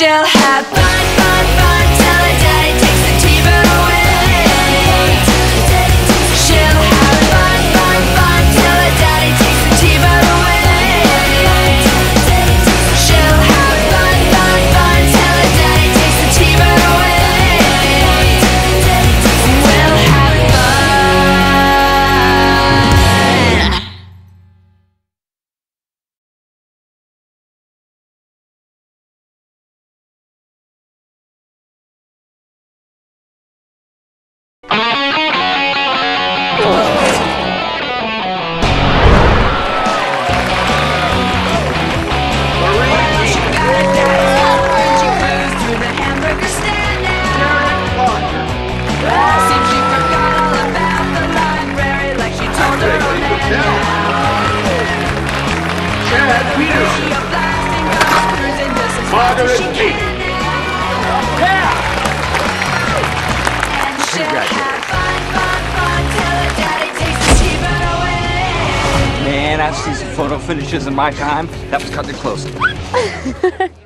she'll have fun, fun, fun till her daddy takes the T-bird away. She'll have fun, fun, fun till her daddy takes the T-bird away. She'll have fun, fun, fun till her daddy takes the T-bird away. We'll have fun. I've seen some photo finishes in my time. That was cutting it close.